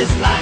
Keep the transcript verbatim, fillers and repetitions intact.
this life.